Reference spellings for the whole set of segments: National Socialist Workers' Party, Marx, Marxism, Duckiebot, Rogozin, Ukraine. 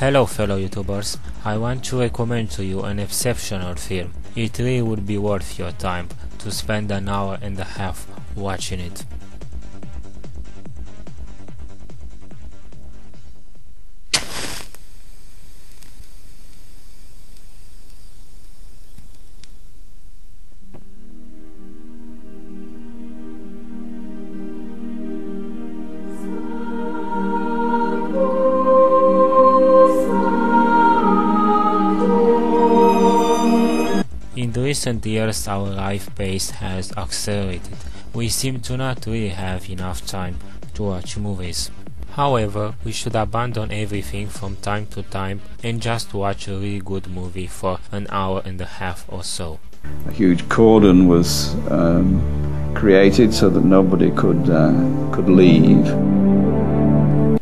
Hello fellow YouTubers, I want to recommend to you an exceptional film. It really would be worth your time to spend an hour and a half watching it. In the recent years our life pace has accelerated. We seem to not really have enough time to watch movies. However, we should abandon everything from time to time and just watch a really good movie for an hour and a half or so. A huge cordon was created so that nobody could leave.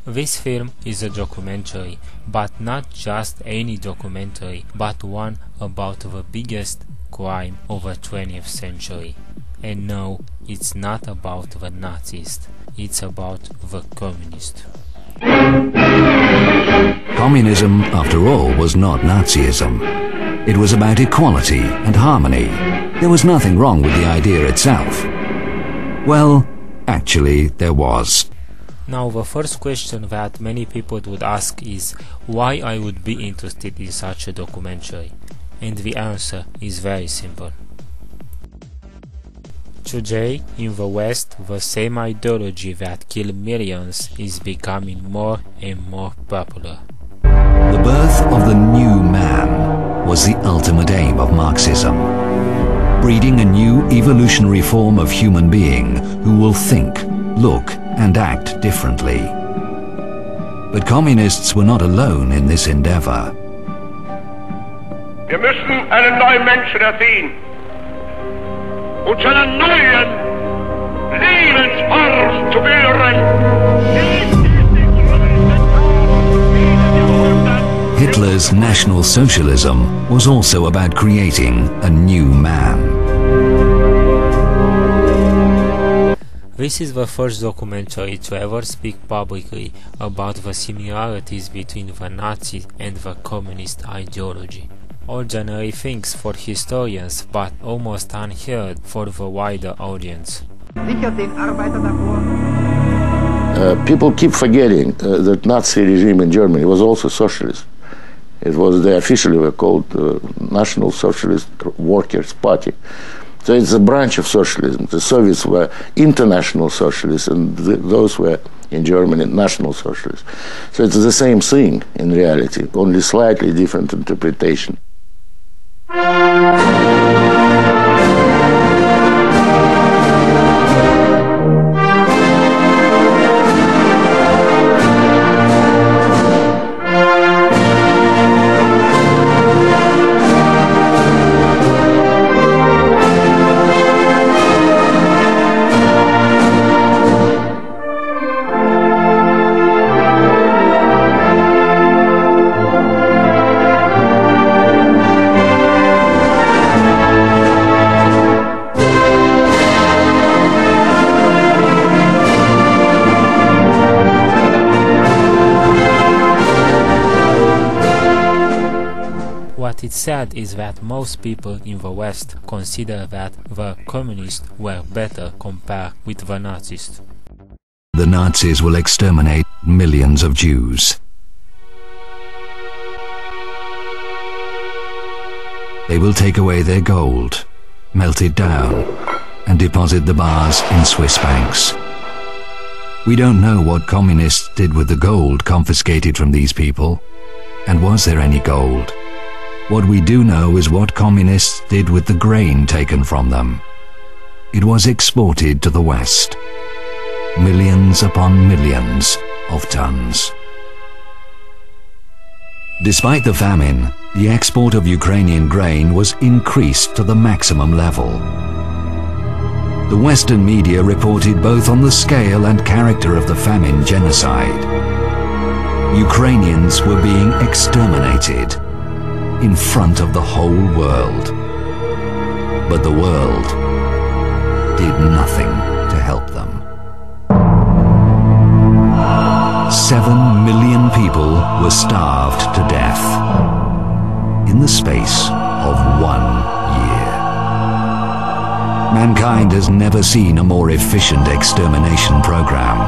This film is a documentary, but not just any documentary, but one about the biggest crime of the 20th century. And no, it's not about the Nazis, it's about the communists. Communism, after all, was not Nazism. It was about equality and harmony. There was nothing wrong with the idea itself. Well, actually, there was. Now the first question that many people would ask is why I would be interested in such a documentary, and the answer is very simple. Today, in the West, the same ideology that killed millions is becoming more and more popular. The birth of the new man was the ultimate aim of Marxism, breeding a new evolutionary form of human being who will think, look, and act differently. But communists were not alone in this endeavor. Wir müssen einen neuen Menschen erziehen und zu einer neuen Lebensform zu bilden. Hitler's National Socialism was also about creating a new man. This is the first documentary to ever speak publicly about the similarities between the Nazi and the communist ideology. Ordinary things for historians, but almost unheard for the wider audience. People keep forgetting that Nazi regime in Germany was also socialist. It was, they officially were called National Socialist Workers' Party. So it's a branch of socialism. The Soviets were international socialists, and those were, in Germany, national socialists. So it's the same thing in reality, only slightly different interpretation. What is sad is that most people in the West consider that the communists were better compared with the Nazis. The Nazis will exterminate millions of Jews. They will take away their gold, melt it down, and deposit the bars in Swiss banks. We don't know what communists did with the gold confiscated from these people, and was there any gold? What we do know is what communists did with the grain taken from them. It was exported to the West, millions upon millions of tons. Despite the famine, the export of Ukrainian grain was increased to the maximum level. The Western media reported both on the scale and character of the famine genocide. Ukrainians were being exterminated in front of the whole world. But the world did nothing to help them. 7 million people were starved to death in the space of 1 year. Mankind has never seen a more efficient extermination program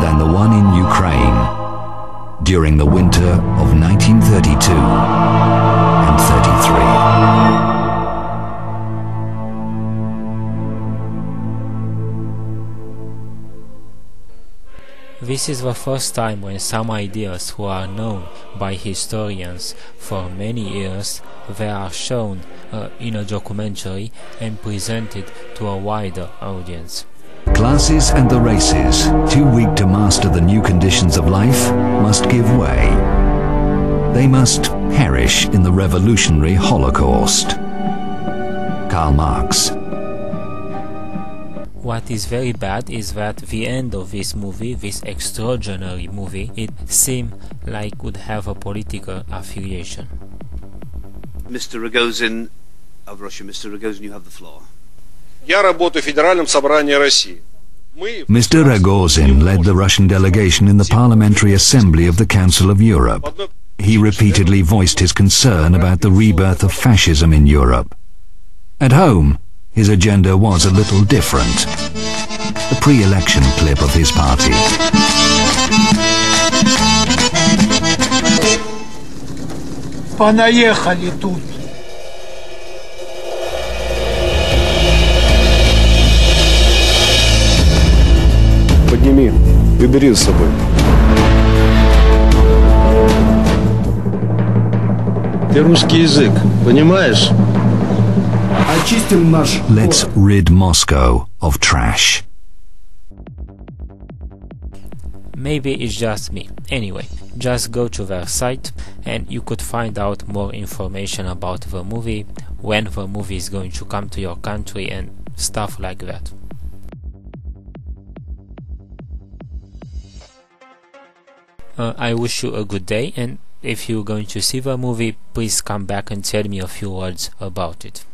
than the one in Ukraine during the winter of 1932 and 33. This is the first time when some ideas who are known by historians for many years, they are shown in a documentary and presented to a wider audience. Classes and the races, too weak to master the new conditions of life, must give way. They must perish in the revolutionary Holocaust. Karl Marx. What is very bad is that the end of this movie, this extraordinary movie, it seemed like would have a political affiliation. Mr. Rogozin of Russia, Mr. Rogozin, you have the floor. Mr. Rogozin led the Russian delegation in the Parliamentary Assembly of the Council of Europe. He repeatedly voiced his concern about the rebirth of fascism in Europe. At home, his agenda was a little different. A pre-election clip of his party. Понаехали тут. Подними и убери с собой. Ты русский язык, понимаешь? Let's rid Moscow of trash. Maybe it's just me. Anyway, just go to their site and you could find out more information about the movie, when the movie is going to come to your country and stuff like that. I wish you a good day, and if you're going to see the movie, please come back and tell me a few words about it.